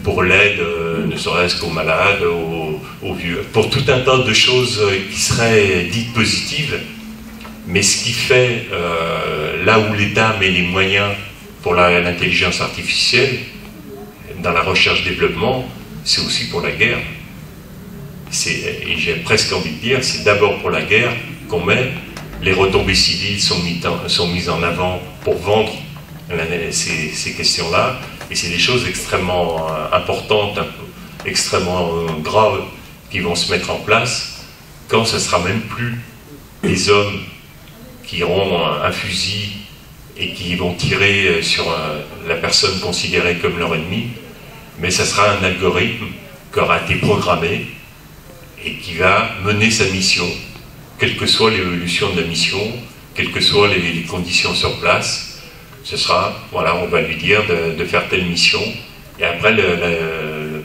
pour l'aide, euh, ne serait-ce qu'aux malades, aux, aux vieux, pour tout un tas de choses qui seraient dites positives. Mais ce qui fait, euh, là où l'État met les moyens pour l'intelligence artificielle, dans la recherche-développement, c'est aussi pour la guerre. Et j'ai presque envie de dire, c'est d'abord pour la guerre qu'on met, les retombées civiles sont mises en, sont mises en avant pour vendre ces, ces questions-là, et c'est des choses extrêmement importantes, extrêmement graves, qui vont se mettre en place, quand ce ne sera même plus des hommes qui auront un, un fusil et qui vont tirer sur un, la personne considérée comme leur ennemi, mais ça sera un algorithme qui aura été programmé et qui va mener sa mission, quelle que soit l'évolution de la mission, quelles que soient les, les conditions sur place. Ce sera, voilà, on va lui dire de, de faire telle mission, et après le, le,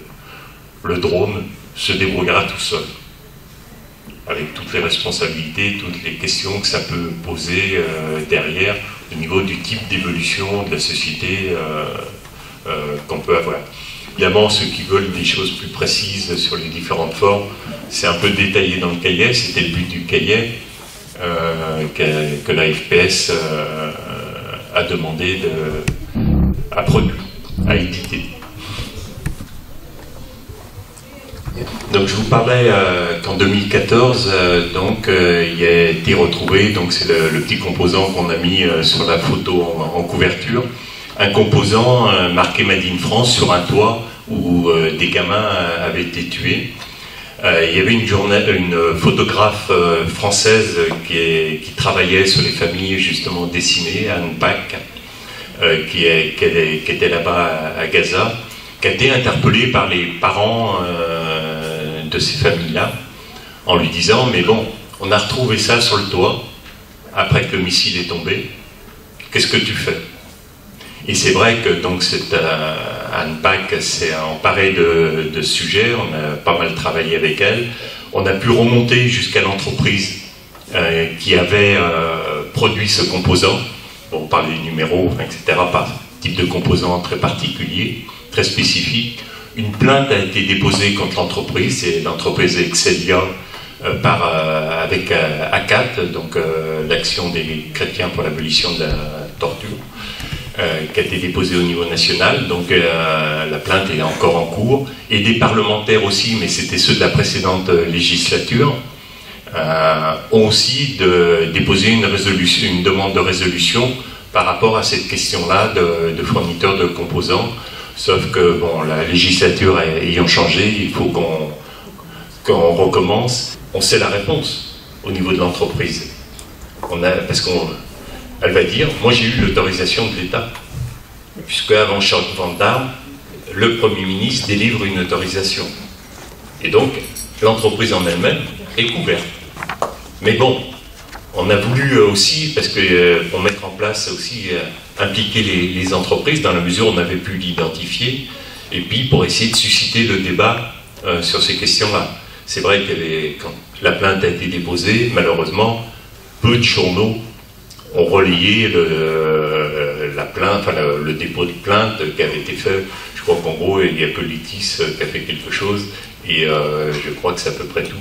le drone se débrouillera tout seul, avec toutes les responsabilités, toutes les questions que ça peut poser euh, derrière, au niveau du type d'évolution de la société euh, euh, qu'on peut avoir. Évidemment, ceux qui veulent des choses plus précises sur les différentes formes, c'est un peu détaillé dans le cahier, c'était le but du cahier euh, que, que la F P S euh, a demandé de, à produire, à éditer. Donc je vous parlais euh, qu'en deux mille quatorze, euh, donc, euh, il a été retrouvé, c'est le, le petit composant qu'on a mis euh, sur la photo en, en couverture, un composant euh, marqué Made in France sur un toit où euh, des gamins euh, avaient été tués. Euh, il y avait une, journa... une photographe euh, française qui, est... qui travaillait sur les familles justement décimées, Anne Pack, euh, qui, est... qui, est... qui était là-bas à Gaza, qui a été interpellée par les parents euh, de ces familles-là, en lui disant « Mais bon, on a retrouvé ça sur le toit, après que le missile est tombé, qu'est-ce que tu fais ?» Et c'est vrai que donc cette euh, Anne Pack s'est emparée de, de ce sujet, on a pas mal travaillé avec elle, on a pu remonter jusqu'à l'entreprise euh, qui avait euh, produit ce composant, bon, par les numéros, et cetera, par type de composant très particulier, très spécifique. Une plainte a été déposée contre l'entreprise, c'est l'entreprise Excelia euh, par, euh, avec euh, A C A T, donc euh, l'Action des chrétiens pour l'abolition de la torture. Euh, qui a été déposée au niveau national, donc euh, la plainte est encore en cours, et des parlementaires aussi, mais c'était ceux de la précédente législature, euh, ont aussi de, déposé une, résolution, une demande de résolution par rapport à cette question-là de, de fourniteurs de composants, sauf que bon, la législature ayant changé, il faut qu'on qu'on recommence. On sait la réponse au niveau de l'entreprise, on a, parce qu'on... Elle va dire, moi j'ai eu l'autorisation de l'État, puisque avant chaque vente d'armes, le Premier ministre délivre une autorisation. Et donc, l'entreprise en elle-même est couverte. Mais bon, on a voulu aussi, parce que euh, pour mettre en place aussi, euh, impliquer les, les entreprises, dans la mesure où on avait pu l'identifier, et puis pour essayer de susciter le débat euh, sur ces questions-là. C'est vrai que quand la plainte a été déposée, malheureusement, peu de journaux ont relayé le, la plainte, enfin, le, le dépôt de plainte qui avait été fait. Je crois qu'en gros, il y a Politis qui a fait quelque chose, et euh, je crois que c'est à peu près tout.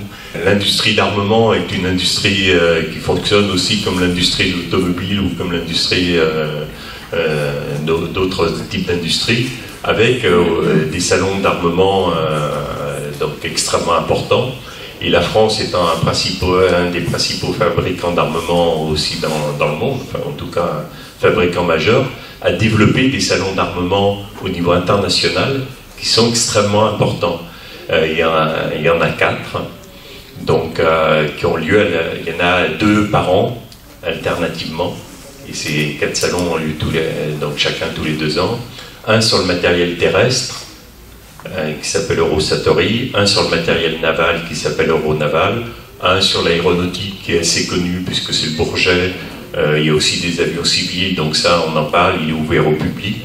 L'industrie d'armement est une industrie euh, qui fonctionne aussi comme l'industrie de l'automobile ou comme l'industrie euh, euh, d'autres types d'industries, avec euh, des salons d'armement euh, donc extrêmement importants. Et la France étant un, principal, un des principaux fabricants d'armement aussi dans, dans le monde, enfin, en tout cas un fabricant majeur, a développé des salons d'armement au niveau international qui sont extrêmement importants. Euh, il, y en a, il y en a quatre, donc, euh, qui ont lieu, il y en a deux par an, alternativement, et ces quatre salons ont lieu tous les, donc chacun tous les deux ans. Un sur le matériel terrestre, qui s'appelle Eurosatory, un sur le matériel naval qui s'appelle Euronaval, un sur l'aéronautique qui est assez connu puisque c'est Bourget, euh, il y a aussi des avions civils, donc ça on en parle, il est ouvert au public,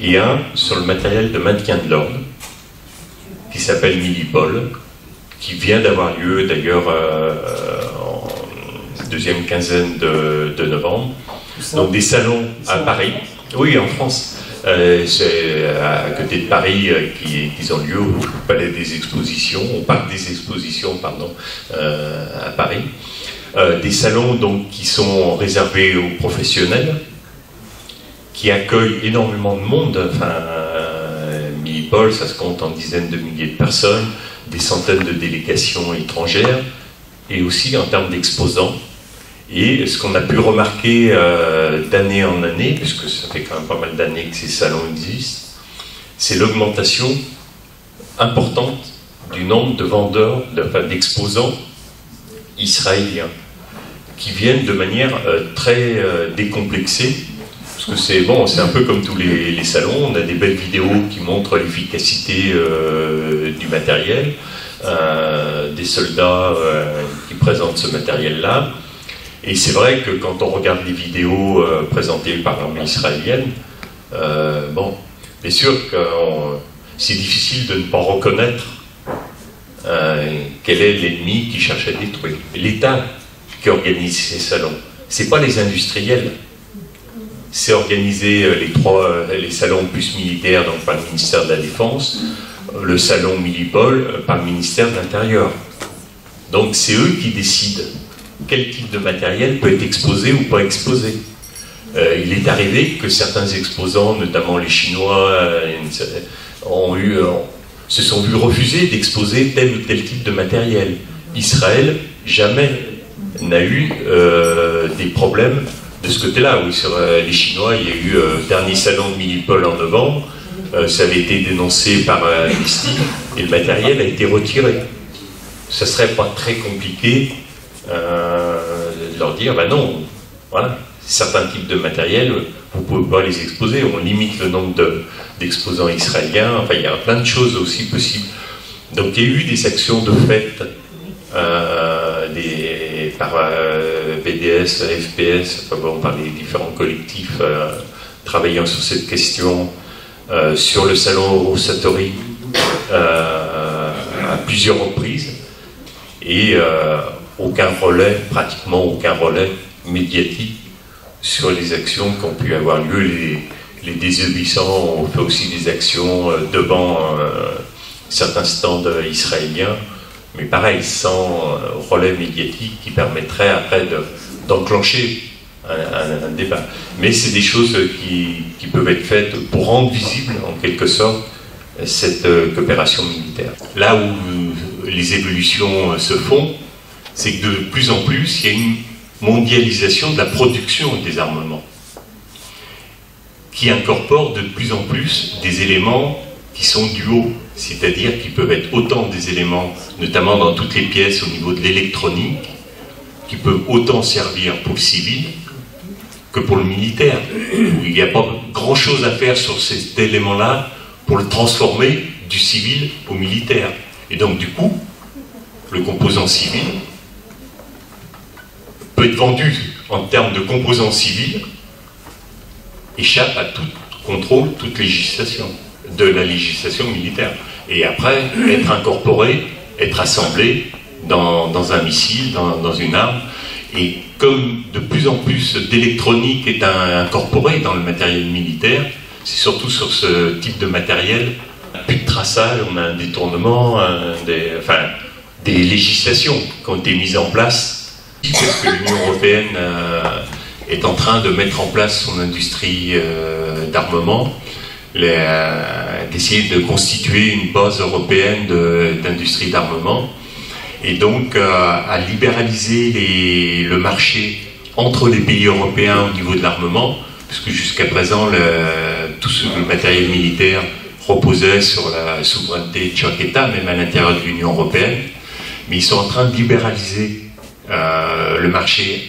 et un sur le matériel de maintien de l'ordre qui s'appelle Milipol, qui vient d'avoir lieu d'ailleurs euh, en deuxième quinzaine de, de novembre, donc des salons à Paris, oui en France. Euh, c'est à côté de Paris euh, qui, qui ont lieu au Palais des Expositions, au Parc des Expositions, pardon, euh, à Paris. Euh, des salons donc, qui sont réservés aux professionnels, qui accueillent énormément de monde. Enfin, euh, Milipol, ça se compte en dizaines de milliers de personnes, des centaines de délégations étrangères, et aussi en termes d'exposants. Et ce qu'on a pu remarquer euh, d'année en année, puisque ça fait quand même pas mal d'années que ces salons existent, c'est l'augmentation importante du nombre de vendeurs, d'exposants de, enfin, israéliens, qui viennent de manière euh, très euh, décomplexée, parce que c'est bon, c'est un peu comme tous les, les salons, on a des belles vidéos qui montrent l'efficacité euh, du matériel, euh, des soldats euh, qui présentent ce matériel-là. Et c'est vrai que quand on regarde les vidéos euh, présentées par l'armée israélienne, euh, bon, bien sûr que c'est difficile de ne pas reconnaître euh, quel est l'ennemi qui cherche à détruire. L'État qui organise ces salons, c'est pas les industriels. C'est organiser les trois, les salons plus militaires, donc par le ministère de la Défense, le salon Milipol par le ministère de l'Intérieur. Donc c'est eux qui décident quel type de matériel peut être exposé ou pas exposé. Euh, il est arrivé que certains exposants, notamment les Chinois, euh, ont eu, euh, se sont vus refuser d'exposer tel ou tel type de matériel. Israël, jamais n'a eu euh, des problèmes de ce côté-là. Oui, sur euh, les Chinois, il y a eu euh, le dernier salon de Milipol en novembre, euh, ça avait été dénoncé par euh, I S T I, et le matériel a été retiré. Ça serait pas très compliqué Euh, de leur dire, ben non, voilà, certains types de matériel, vous ne pouvez pas les exposer, on limite le nombre d'exposants de, israéliens, enfin il y a plein de choses aussi possibles. Donc il y a eu des actions de fait euh, des, par euh, B D S, A F P S, enfin bon, par les différents collectifs euh, travaillant sur cette question, euh, sur le salon Eurosatory euh, à plusieurs reprises, et euh, aucun relais, pratiquement aucun relais médiatique sur les actions qui ont pu avoir lieu. Les, les désobéissants ont fait aussi des actions devant euh, certains stands israéliens, mais pareil, sans relais médiatique qui permettrait après d'enclencher de, un, un, un débat. Mais c'est des choses qui, qui peuvent être faites pour rendre visible, en quelque sorte, cette coopération militaire. Là où les évolutions se font, c'est que de plus en plus, il y a une mondialisation de la production des armements qui incorpore de plus en plus des éléments qui sont duaux, c'est-à-dire qui peuvent être autant des éléments, notamment dans toutes les pièces au niveau de l'électronique, qui peuvent autant servir pour le civil que pour le militaire, où il n'y a pas grand-chose à faire sur cet élément-là pour le transformer du civil au militaire. Et donc, du coup, le composant civil peut être vendu en termes de composants civils, échappe à tout contrôle, toute législation, de la législation militaire. Et après, être incorporé, être assemblé dans, dans un missile, dans, dans une arme. Et comme de plus en plus d'électronique est incorporée dans le matériel militaire, c'est surtout sur ce type de matériel, plus de traçage, on a un détournement, un, des, enfin, des législations qui ont été mises en place. Parce que l'Union européenne euh, est en train de mettre en place son industrie euh, d'armement, euh, d'essayer de constituer une base européenne d'industrie d'armement, et donc euh, à libéraliser les, le marché entre les pays européens au niveau de l'armement, puisque jusqu'à présent le, tout ce, le matériel militaire reposait sur la souveraineté de chaque État, même à l'intérieur de l'Union européenne, mais ils sont en train de libéraliser euh, le marché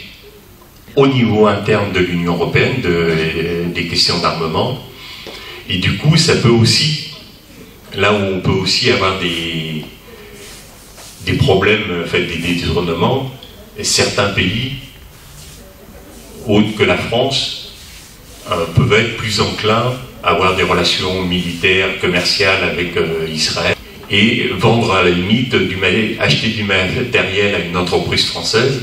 au niveau interne de l'Union européenne de, des questions d'armement, et du coup ça peut aussi, là où on peut aussi avoir des des problèmes, en fait, des détournements, et certains pays, autres que la France, euh, peuvent être plus enclins à avoir des relations militaires, commerciales avec euh, Israël, et vendre à la limite, du acheter du matériel à une entreprise française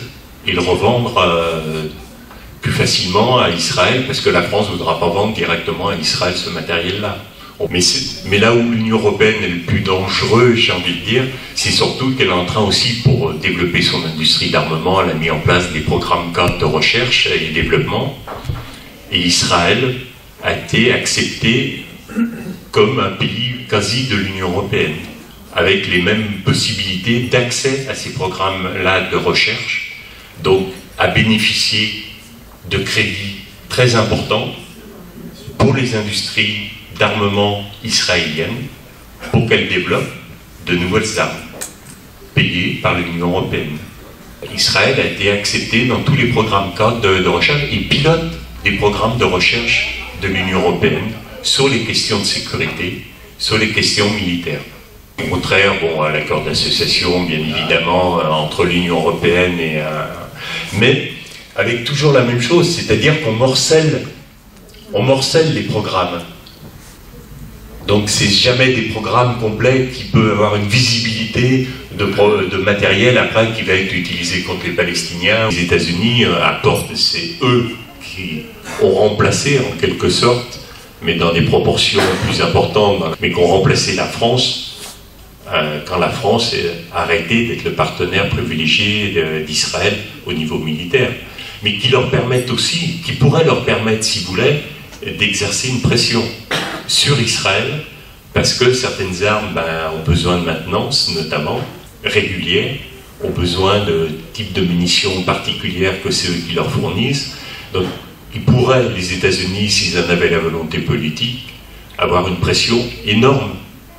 et le revendre euh, plus facilement à Israël, parce que la France ne voudra pas vendre directement à Israël ce matériel-là. Mais, mais là où l'Union européenne est le plus dangereux, j'ai envie de dire, c'est surtout qu'elle est en train aussi, pour développer son industrie d'armement, elle a mis en place des programmes cadres de recherche et développement, et Israël a été accepté comme un pays quasi de l'Union européenne, avec les mêmes possibilités d'accès à ces programmes-là de recherche, donc à bénéficier de crédits très importants pour les industries d'armement israélienne pour qu'elle développe de nouvelles armes payées par l'Union européenne. Israël a été accepté dans tous les programmes cadres de, de recherche et pilote des programmes de recherche de l'Union européenne sur les questions de sécurité, sur les questions militaires. Au contraire, bon, à l'accord d'association, bien évidemment, entre l'Union européenne et... Euh, mais avec toujours la même chose, c'est-à-dire qu'on morcelle, on morcelle les programmes. Donc c'est jamais des programmes complets qui peuvent avoir une visibilité de, de matériel après qui va être utilisé contre les Palestiniens. Les États-Unis apportent, c'est eux qui ont remplacé en quelque sorte, mais dans des proportions plus importantes, mais qui ont remplacé la France, euh, quand la France a arrêté d'être le partenaire privilégié d'Israël au niveau militaire. Mais qui leur permettent aussi, qui pourraient leur permettre, s'ils voulaient, d'exercer une pression sur Israël, parce que certaines armes ben, ont besoin de maintenance, notamment régulière, ont besoin de types de munitions particulières que c'est eux qui leur fournissent. Donc, ils pourraient, les États-Unis, s'ils en avaient la volonté politique, avoir une pression énorme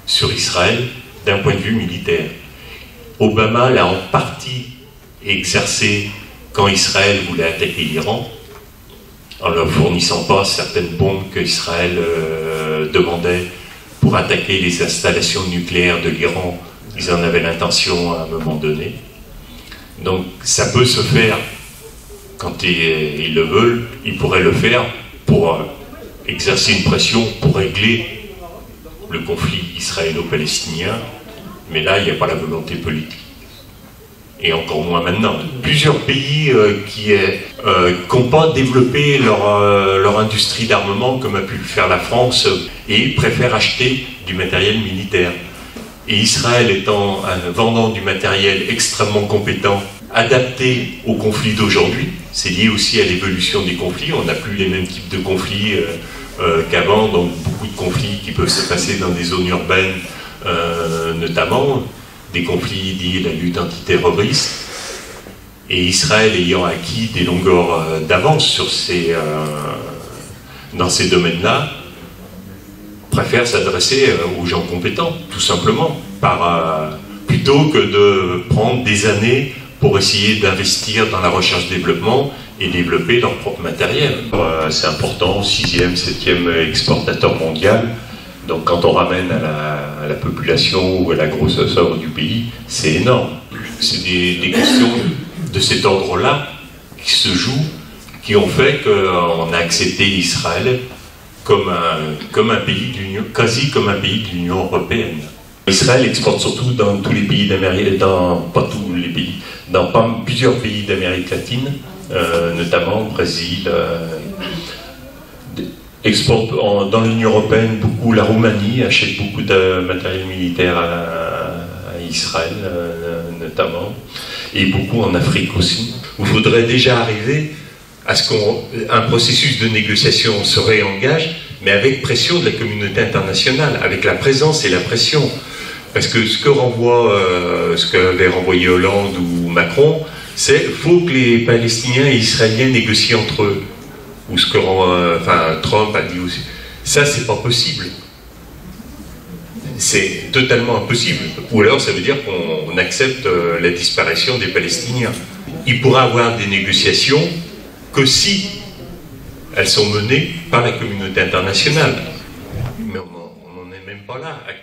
sur Israël d'un point de vue militaire. Obama l'a en partie exercé quand Israël voulait attaquer l'Iran, en leur fournissant pas certaines bombes qu'Israël euh, demandait pour attaquer les installations nucléaires de l'Iran. Ils en avaient l'intention à un moment donné. Donc ça peut se faire quand ils, ils le veulent, ils pourraient le faire pour euh, exercer une pression, pour régler le conflit israélo-palestinien, mais là il n'y a pas la volonté politique. Et encore moins maintenant. Plusieurs pays euh, qui euh, n'ont pas développé leur, euh, leur industrie d'armement comme a pu le faire la France et préfèrent acheter du matériel militaire. Et Israël étant un vendant du matériel extrêmement compétent, adapté aux conflits d'aujourd'hui, c'est lié aussi à l'évolution des conflits, on n'a plus les mêmes types de conflits euh, euh, qu'avant, donc beaucoup de conflits qui peuvent se passer dans des zones urbaines euh, notamment, des conflits liés à la lutte antiterroriste, et Israël ayant acquis des longueurs d'avance sur ces, euh, dans ces domaines-là, préfère s'adresser aux gens compétents, tout simplement, par, euh, plutôt que de prendre des années pour essayer d'investir dans la recherche-développement et développer leur propre matériel. Euh, C'est important, sixième, septième exportateur mondial. Donc quand on ramène à la, à la population ou à la grosseur du pays, c'est énorme. C'est des, des questions de cet ordre-là qui se jouent, qui ont fait qu'on a accepté Israël comme un, comme un pays de l'Union, quasi comme un pays de l'Union européenne. Israël exporte surtout dans tous les pays d'Amérique, dans pas tous les pays, dans pas, plusieurs pays d'Amérique latine, euh, notamment Brésil, euh, exporte en, dans l'Union européenne beaucoup, la Roumanie achète beaucoup de matériel militaire à, à Israël euh, notamment, et beaucoup en Afrique aussi. Il faudrait déjà arriver à ce qu'un processus de négociation se réengage, mais avec pression de la communauté internationale, avec la présence et la pression. Parce que ce que renvoie, euh, ce qu'avait renvoyé Hollande ou Macron, c'est qu'il faut que les Palestiniens et Israéliens négocient entre eux. Ou ce que euh, enfin, Trump a dit aussi. Ça, c'est pas possible. C'est totalement impossible. Ou alors, ça veut dire qu'on accepte euh, la disparition des Palestiniens. Il pourra y avoir des négociations que si elles sont menées par la communauté internationale. Mais on n'en est même pas là.